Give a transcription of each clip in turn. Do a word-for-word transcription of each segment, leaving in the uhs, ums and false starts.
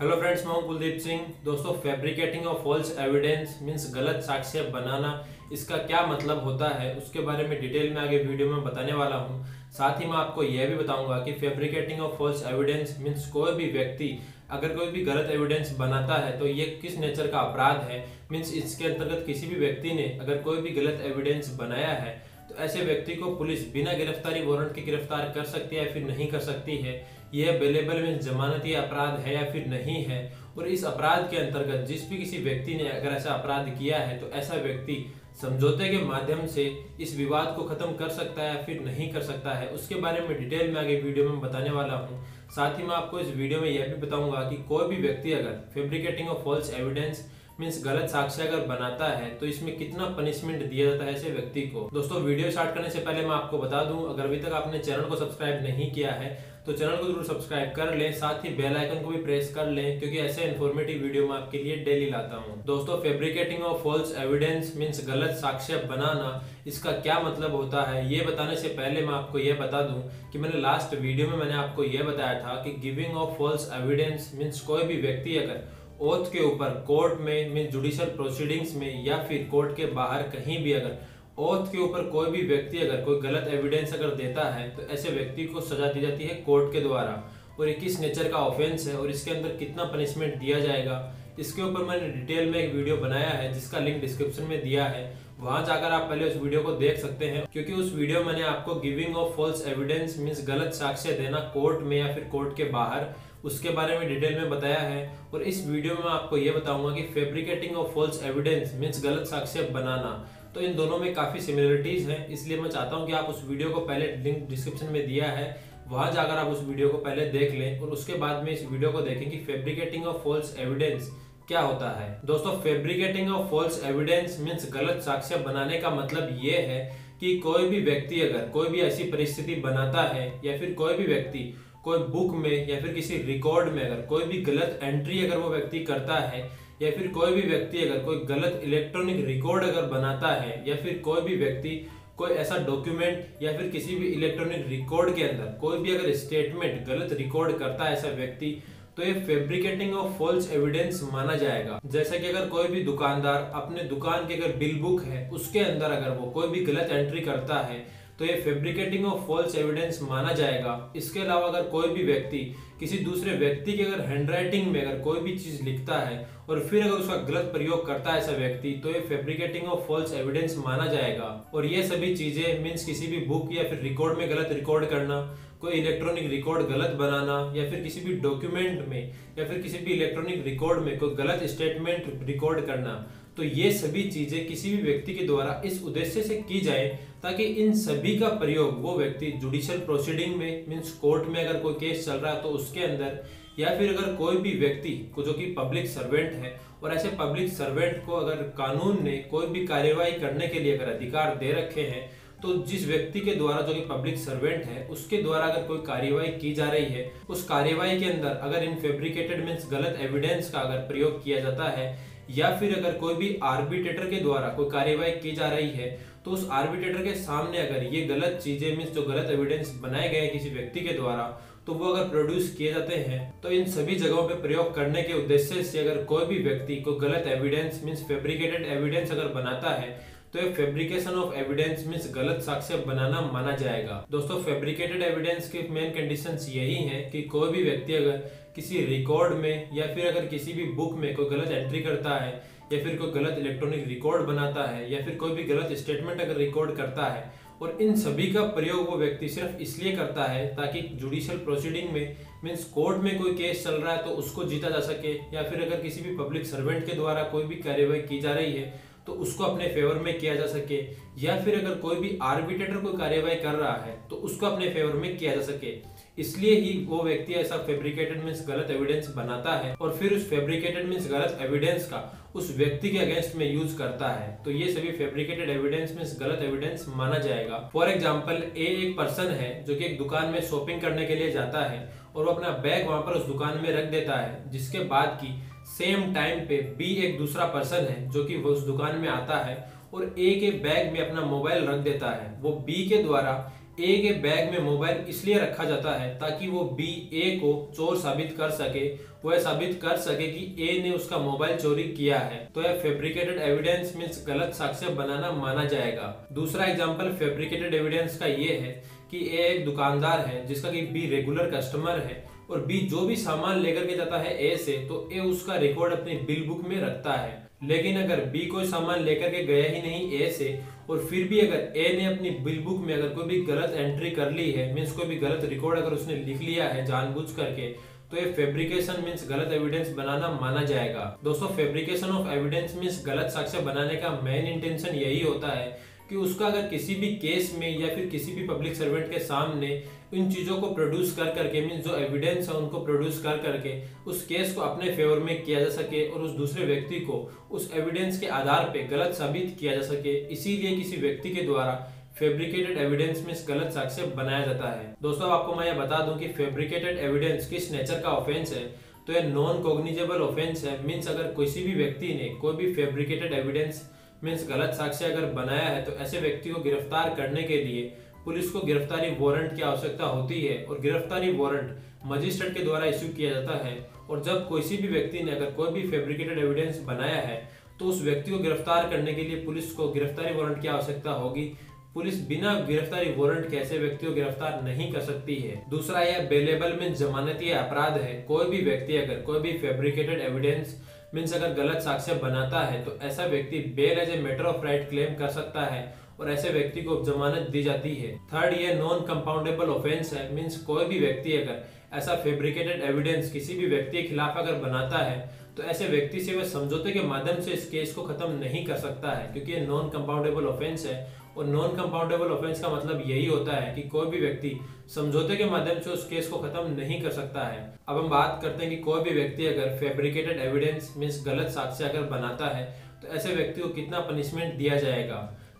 Hello friends, मैं हूं कुलदीप सिंह। दोस्तों, fabricating of false evidence means गलत साक्ष्य बनाना, इसका क्या मतलब होता है उसके बारे में डिटेल में आगे वीडियो में बताने वाला हूं। साथ ही मैं आपको यह भी बताऊंगा कि fabricating of false evidence means कोई भी व्यक्ति अगर कोई भी गलत एविडेंस बनाता है तो ये किस नेचर का अपराध है। मीन्स इसके अंतर्गत किसी भी व्यक्ति ने अगर कोई भी गलत एविडेंस बनाया है तो ऐसे व्यक्ति को पुलिस बिना गिरफ्तारी वारंट के गिरफ्तार कर सकती है या फिर नहीं कर सकती है। यह बेलेबल में जमानती अपराध है या फिर नहीं है, और इस अपराध के अंतर्गत जिस भी किसी व्यक्ति ने अगर ऐसा अपराध किया है तो ऐसा व्यक्ति समझौते के माध्यम से इस विवाद को खत्म कर सकता है या फिर नहीं कर सकता है। उसके बारे में डिटेल में आगे वीडियो में बताने वाला हूँ। साथ ही मैं आपको इस वीडियो में यह भी बताऊंगा कि कोई भी व्यक्ति अगर fabricating of false evidence means गलत साक्ष्य अगर बनाता है तो इसमें कितना पनिशमेंट दिया जाता है ऐसे व्यक्ति को। दोस्तों, वीडियो स्टार्ट करने से पहले मैं आपको बता दूं, अगर अभी तक आपने चैनल को सब्सक्राइब नहीं किया है तो चैनल को जरूर सब्सक्राइब कर लें, साथ ही बेल आइकन को भी प्रेस कर लें, क्योंकि ऐसे इन्फॉर्मेटिव वीडियो मैं आपके लिए डेली लाता हूं। दोस्तों, fabricating of false evidence means गलत साक्ष्य बनाना, इसका क्या मतलब होता है ये बताने से पहले मैं आपको यह बता दूं कि मैंने लास्ट वीडियो में मैंने आपको यह बताया था कि giving of false evidence means कोई भी व्यक्ति अगर ओथ के ऊपर कोर्ट में मीन ज्यूडिशियल प्रोसीडिंग्स में या फिर कोर्ट के बाहर कहीं भी अगर ओथ के ऊपर कोई भी व्यक्ति अगर कोई गलत एविडेंस अगर देता है तो ऐसे व्यक्ति को सजा दी जाती है कोर्ट के द्वारा। और ये किस नेचर का ऑफेंस है और इसके अंदर कितना पनिशमेंट दिया जाएगा, इसके ऊपर मैंने डिटेल में एक वीडियो बनाया है जिसका लिंक डिस्क्रिप्शन में दिया है, वहां जाकर आप पहले उस वीडियो को देख सकते हैं, क्योंकि उस वीडियो में मैंने आपको giving of false evidence means गलत साक्ष्य देना कोर्ट में या फिर कोर्ट के बाहर उसके बारे में डिटेल में बताया है। और इस वीडियो में आपको ये बताऊंगा कि fabricating of false evidence means गलत साक्ष्य बनाना, तो इन दोनों में काफ़ी सिमिलरिटीज हैं, इसलिए मैं चाहता हूं कि आप उस वीडियो को पहले लिंक डिस्क्रिप्शन में दिया है वहां जाकर आप उस वीडियो को पहले देख लें और उसके बाद में इस वीडियो को देखें कि फैब्रिकेटिंग ऑफ फॉल्स एविडेंस क्या होता है। दोस्तों, fabricating of false evidence means गलत साक्ष्य बनाने का मतलब ये है कि कोई भी व्यक्ति अगर कोई भी ऐसी परिस्थिति बनाता है या फिर कोई भी व्यक्ति कोई बुक में या फिर किसी रिकॉर्ड में अगर कोई भी गलत एंट्री अगर वो व्यक्ति करता है या फिर कोई भी व्यक्ति अगर कोई गलत इलेक्ट्रॉनिक रिकॉर्ड अगर बनाता है या फिर कोई भी व्यक्ति कोई ऐसा डॉक्यूमेंट या फिर किसी भी इलेक्ट्रॉनिक रिकॉर्ड के अंदर कोई भी अगर स्टेटमेंट गलत रिकॉर्ड करता है ऐसा व्यक्ति, तो ये फैब्रिकेटिंग ऑफ फॉल्स एविडेंस माना जाएगा। जैसे कि अगर कोई भी दुकानदार अपने दुकान के अगर बिल बुक है उसके अंदर अगर वो कोई भी गलत एंट्री करता है तो ये फैब्रिकेटिंग ऑफ फॉल्स एविडेंस माना जाएगा। इसके अलावा अगर कोई भी व्यक्ति किसी दूसरे व्यक्ति की अगर हैंडराइटिंग में अगर कोई भी चीज़ लिखता है और फिर अगर उसका गलत प्रयोग करता है ऐसा व्यक्ति, तो ये फैब्रिकेटिंग ऑफ फॉल्स एविडेंस माना जाएगा। और ये सभी चीज़ें मीन्स किसी भी बुक या फिर रिकॉर्ड में गलत रिकॉर्ड करना, कोई इलेक्ट्रॉनिक रिकॉर्ड गलत बनाना, या फिर किसी भी डॉक्यूमेंट में या फिर किसी भी इलेक्ट्रॉनिक रिकॉर्ड में कोई गलत स्टेटमेंट रिकॉर्ड करना, तो ये सभी चीज़ें किसी भी व्यक्ति के द्वारा इस उद्देश्य से की जाए ताकि इन सभी का प्रयोग वो व्यक्ति जुडिशियल प्रोसीडिंग में मीन्स कोर्ट में अगर कोई केस चल रहा है तो उसके अंदर, या फिर अगर कोई भी व्यक्ति को जो कि पब्लिक सर्वेंट है और ऐसे पब्लिक सर्वेंट को अगर कानून ने कोई भी कार्यवाही करने के लिए अगर अधिकार दे रखे हैं तो जिस व्यक्ति के द्वारा जो कि पब्लिक सर्वेंट है उसके द्वारा अगर कोई कार्यवाही की जा रही है उस कार्यवाही के अंदर अगर इन फैब्रिकेटेड मीन्स गलत एविडेंस का अगर प्रयोग किया जाता है, या फिर अगर कोई भी आर्बिट्रेटर के द्वारा कोई कार्यवाही की जा रही है तो उस आर्बिट्रेटर के सामने अगर ये गलत चीज़ें मीन्स जो गलत एविडेंस बनाए गए हैं किसी व्यक्ति के द्वारा तो वो अगर प्रोड्यूस किए जाते हैं, तो इन सभी जगहों पे प्रयोग करने के उद्देश्य से अगर कोई भी व्यक्ति को गलत एविडेंस मीन्स फैब्रिकेटेड एविडेंस अगर बनाता है तो ये फैब्रिकेशन ऑफ एविडेंस मीन्स गलत साक्ष्य बनाना माना जाएगा। दोस्तों, फैब्रिकेटेड एविडेंस के मेन कंडीशंस यही हैं कि कोई भी व्यक्ति अगर किसी रिकॉर्ड में या फिर अगर किसी भी बुक में कोई गलत एंट्री करता है या फिर कोई गलत इलेक्ट्रॉनिक रिकॉर्ड बनाता है या फिर कोई भी गलत स्टेटमेंट अगर रिकॉर्ड करता है, और इन सभी का प्रयोग वो व्यक्ति सिर्फ इसलिए करता है ताकि जुडिशियल प्रोसीडिंग में मीन्स कोर्ट में कोई केस चल रहा है तो उसको जीता जा सके, या फिर अगर किसी भी पब्लिक सर्वेंट के द्वारा कोई भी कार्यवाही की जा रही है तो उसको अपने फेवर में किया जा सके, या फिर अगर कोई भी आर्बिट्रेटर कोई कार्यवाही कर रहा है तो उसको अपने फेवर में किया जा सके। इसलिए ही वो व्यक्ति ऐसा फैब्रिकेटेड मीन्स गलत एविडेंस बनाता है और फिर उस फैब्रिकेटेड मीन्स गलत एविडेंस का उस व्यक्ति के अगेंस्ट में यूज करता है, तो ये सभी फैब्रिकेटेड एविडेंस मीन्स गलत एविडेंस माना जाएगा। फॉर एग्जाम्पल, ए एक पर्सन है जो कि एक दुकान में शॉपिंग करने के लिए जाता है और वो अपना बैग वहां पर उस दुकान में रख देता है, जिसके बाद की सेम टाइम पे बी एक दूसरा पर्सन है जो कि वो उस दुकान में आता है और ए के बैग में अपना मोबाइल रख देता है। वो बी के द्वारा ए के बैग में मोबाइल इसलिए रखा जाता है ताकि वो बी ए को चोर साबित कर सके, वह साबित कर सके कि ए ने उसका मोबाइल चोरी किया है तो यह फैब्रिकेटेड एविडेंस मीन्स गलत साक्ष्य बनाना माना जाएगा। दूसरा एग्जाम्पल फैब्रिकेटेड एविडेंस का ये है कि ए एक दुकानदार है जिसका कि बी रेगुलर कस्टमर है और बी जो भी सामान लेकर के जाता है ए से तो ए उसका रिकॉर्ड अपनी बिल बुक में रखता है। लेकिन अगर बी कोई सामान लेकर के गया ही नहीं ए से और फिर भी अगर ए ने अपनी बिल बुक में अगर कोई भी गलत एंट्री कर ली है मीन्स कोई भी गलत रिकॉर्ड अगर उसने लिख लिया है जानबूझ करके तो ये फैब्रिकेशन मीन्स गलत एविडेंस बनाना माना जाएगा। दोस्तों फैब्रिकेशन ऑफ एविडेंस मीन्स गलत साक्ष्य बनाने का मेन इंटेंशन यही होता है कि उसका अगर किसी भी केस में या फिर किसी भी पब्लिक सर्वेंट के सामने इन चीज़ों को प्रोड्यूस कर करके मीन्स जो एविडेंस है उनको प्रोड्यूस कर करके उस केस को अपने फेवर में किया जा सके और उस दूसरे व्यक्ति को उस एविडेंस के आधार पे गलत साबित किया जा सके, इसीलिए किसी व्यक्ति के द्वारा फैब्रिकेटेड एविडेंस में गलत साक्ष्य बनाया जाता है। दोस्तों आपको मैं यह बता दूं कि फैब्रिकेटेड एविडेंस किस नेचर का ऑफेंस है तो यह नॉन कॉग्निजेबल ऑफेंस है। मीन्स अगर किसी भी व्यक्ति ने कोई भी फैब्रिकेटेड एविडेंस मीन्स गलत साक्ष्य अगर बनाया है तो ऐसे व्यक्ति को गिरफ्तार करने के लिए पुलिस को गिरफ्तारी वारंट की आवश्यकता होती है और गिरफ्तारी वारंट मजिस्ट्रेट के द्वारा इश्यू किया जाता है। और जब किसी भी व्यक्ति ने अगर कोई भी फैब्रिकेटेड एविडेंस बनाया है तो उस व्यक्ति को गिरफ्तार करने के लिए पुलिस को गिरफ्तारी वारंट की आवश्यकता होगी। पुलिस बिना गिरफ्तारी वारंट के ऐसे व्यक्ति को गिरफ्तार नहीं कर सकती है। दूसरा यह बेलेबल में जमानती अपराध है। कोई भी व्यक्ति अगर कोई भी फैब्रिकेटेड एविडेंस मीन्स अगर गलत साक्ष्य बनाता है तो ऐसा व्यक्ति bail as matter of right claim कर सकता है और ऐसे व्यक्ति को जमानत दी जाती है। थर्ड ये नॉन कंपाउंडेबल ऑफेंस है। मीन्स कोई भी व्यक्ति अगर ऐसा फैब्रिकेटेड एविडेंस किसी भी व्यक्ति के खिलाफ अगर बनाता है तो ऐसे व्यक्ति से वह समझौते के माध्यम से इस केस को खत्म नहीं कर सकता है क्योंकि ये नॉन कंपाउंडेबल ऑफेंस है। और नॉन कंपाउंडेबल ऑफेंस का मतलब यही होता है कि कोई भी व्यक्ति समझौते के माध्यम से उस केस को खत्म नहीं कर सकता है। अब हम बात करते हैं कि कोई भी व्यक्ति अगर फैब्रिकेटेड एविडेंस मीन्स गलत साक्ष्य अगर बनाता है तो ऐसे व्यक्ति को कितना पनिशमेंट दिया जाएगा।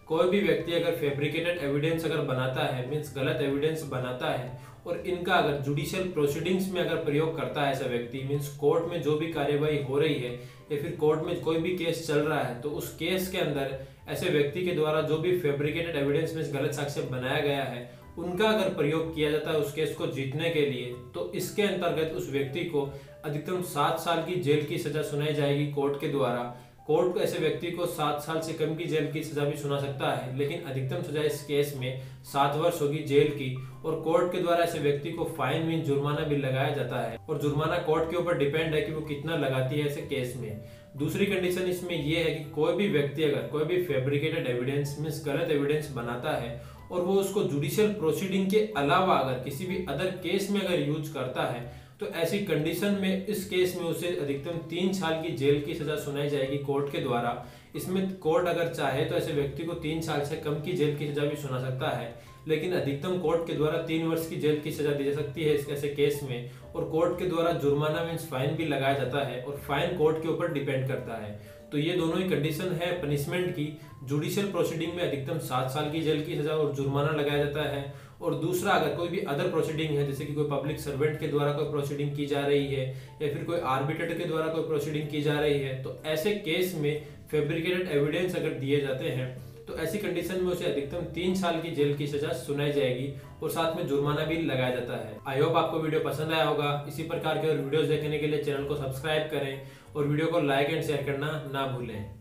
कोई भी व्यक्ति अगर फैब्रिकेटेड एविडेंस अगर बनाता है मीन्स गलत एविडेंस बनाता है और इनका अगर ज्यूडिशियल प्रोसीडिंग्स में अगर प्रयोग करता है ऐसा व्यक्ति मीन्स कोर्ट में जो भी कार्यवाही हो रही है या फिर कोर्ट में कोई भी केस चल रहा है तो उस केस के अंदर ऐसे व्यक्ति के द्वारा जो भी फैब्रिकेटेड एविडेंस मीन्स गलत साक्ष्य बनाया गया है उनका अगर प्रयोग किया जाता है उस केस को जीतने के लिए तो इसके अंतर्गत उस व्यक्ति को अधिकतम सात साल की जेल की सजा सुनाई जाएगी कोर्ट के द्वारा। कोर्ट को ऐसे व्यक्ति को सात साल से कम की जेल की सजा भी सुना सकता है लेकिन अधिकतम सजा इस केस में सात वर्ष होगी जेल की और कोर्ट के द्वारा ऐसे व्यक्ति को फाइन मीन जुर्माना भी लगाया जाता है और जुर्माना कोर्ट के ऊपर डिपेंड है कि वो कितना लगाती है ऐसे केस में। दूसरी कंडीशन इसमें यह है कि कोई भी व्यक्ति अगर कोई भी फैब्रिकेटेड एविडेंस मीन्स गलत एविडेंस बनाता है और वो उसको जुडिशियल प्रोसीडिंग के अलावा अगर किसी भी अदर केस में अगर यूज करता है तो ऐसी कंडीशन में इस केस में उसे अधिकतम तीन साल की जेल की सजा सुनाई जाएगी कोर्ट के द्वारा। इसमें कोर्ट अगर चाहे तो ऐसे व्यक्ति को तीन साल से कम की जेल की सजा भी सुना सकता है लेकिन अधिकतम कोर्ट के द्वारा तीन वर्ष की जेल की सजा दी जा सकती है इस ऐसे केस में। और कोर्ट के द्वारा जुर्माना मीन्स फाइन भी लगाया जाता है और फाइन कोर्ट के ऊपर डिपेंड करता है। तो ये दोनों ही कंडीशन है पनिशमेंट की। जुडिशियल प्रोसीडिंग में अधिकतम सात साल की जेल की सजा और जुर्माना लगाया जाता है और दूसरा अगर कोई भी अदर प्रोसीडिंग है जैसे कि कोई पब्लिक सर्वेंट के द्वारा कोई प्रोसीडिंग की जा रही है या फिर कोई आर्बिट्रेटर के द्वारा कोई प्रोसीडिंग की जा रही है तो ऐसे केस में फैब्रिकेटेड एविडेंस अगर दिए जाते हैं तो ऐसी कंडीशन में उसे अधिकतम तीन साल की जेल की सजा सुनाई जाएगी और साथ में जुर्माना भी लगाया जाता है। आई होप आपको वीडियो पसंद आया होगा। इसी प्रकार के और वीडियोस देखने के लिए चैनल को सब्सक्राइब करें और वीडियो को लाइक एंड शेयर करना ना भूलें।